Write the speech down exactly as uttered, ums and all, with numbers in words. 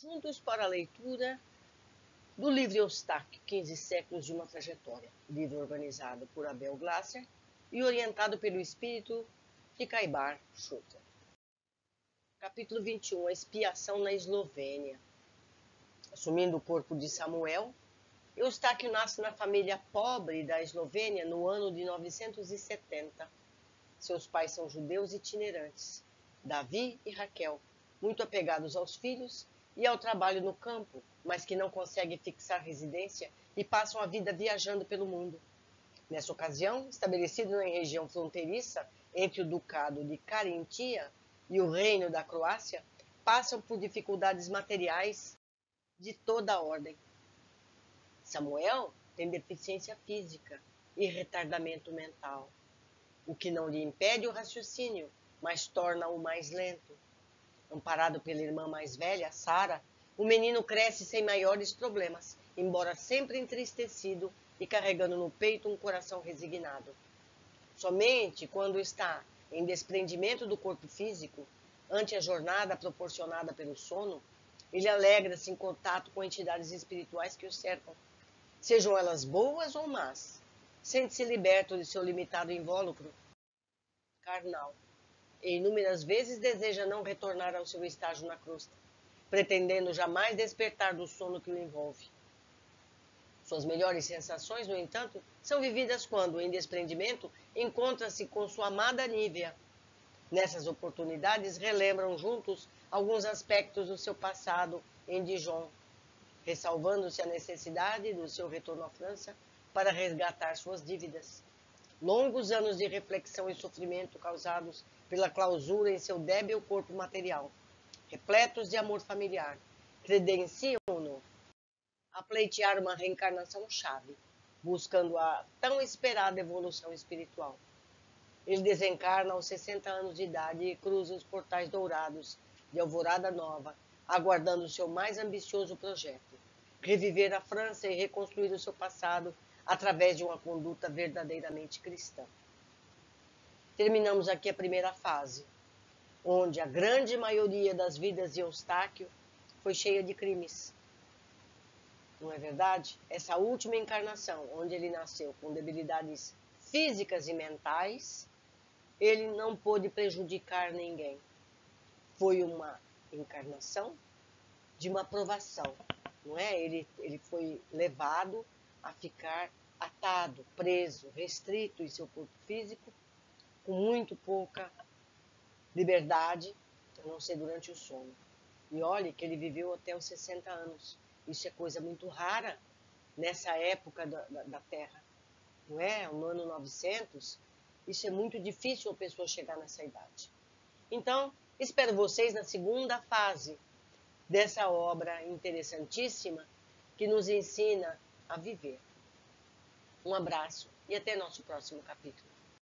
juntos para a leitura do livro Eustáquio, quinze séculos de uma trajetória, livro organizado por Abel Glasser e orientado pelo espírito de Caibar Schutel. Capítulo vinte e um, a expiação na Eslovênia. Assumindo o corpo de Samuel, Eustáquio nasce na família pobre da Eslovênia no ano de novecentos e setenta. Seus pais são judeus itinerantes, Davi e Raquel, muito apegados aos filhos e ao trabalho no campo, mas que não conseguem fixar residência e passam a vida viajando pelo mundo. Nessa ocasião, estabelecido na região fronteiriça entre o ducado de Carintia e o reino da Croácia, passam por dificuldades materiais de toda a ordem. Samuel tem deficiência física e retardamento mental, o que não lhe impede o raciocínio, mas torna-o mais lento. Amparado pela irmã mais velha, Sara, o menino cresce sem maiores problemas, embora sempre entristecido e carregando no peito um coração resignado. Somente quando está em desprendimento do corpo físico, ante a jornada proporcionada pelo sono, ele alegra-se em contato com entidades espirituais que o cercam, sejam elas boas ou más. Sente-se liberto de seu limitado invólucro carnal, e inúmeras vezes deseja não retornar ao seu estágio na crosta, pretendendo jamais despertar do sono que o envolve. Suas melhores sensações, no entanto, são vividas quando, em desprendimento, encontra-se com sua amada Nívea. Nessas oportunidades, relembram juntos alguns aspectos do seu passado em Dijon, ressalvando-se a necessidade do seu retorno à França para resgatar suas dívidas. Longos anos de reflexão e sofrimento causados pela clausura em seu débil corpo material, repletos de amor familiar, credenciam-no a pleitear uma reencarnação-chave, buscando a tão esperada evolução espiritual. Ele desencarna aos sessenta anos de idade e cruza os portais dourados de Alvorada Nova, aguardando seu mais ambicioso projeto, reviver a França e reconstruir o seu passado através de uma conduta verdadeiramente cristã. Terminamos aqui a primeira fase, onde a grande maioria das vidas de Eustáquio foi cheia de crimes. Não é verdade? Essa última encarnação, onde ele nasceu com debilidades físicas e mentais, ele não pôde prejudicar ninguém. Foi uma encarnação de uma provação, não é? Ele, ele foi levado a ficar atado, preso, restrito em seu corpo físico, com muito pouca liberdade, a não ser durante o sono. E olhe que ele viveu até os sessenta anos. Isso é coisa muito rara nessa época da, da, da Terra, não é? No ano novecentos, isso é muito difícil a pessoa chegar nessa idade. Então, espero vocês na segunda fase dessa obra interessantíssima que nos ensina a viver. Um abraço e até nosso próximo capítulo.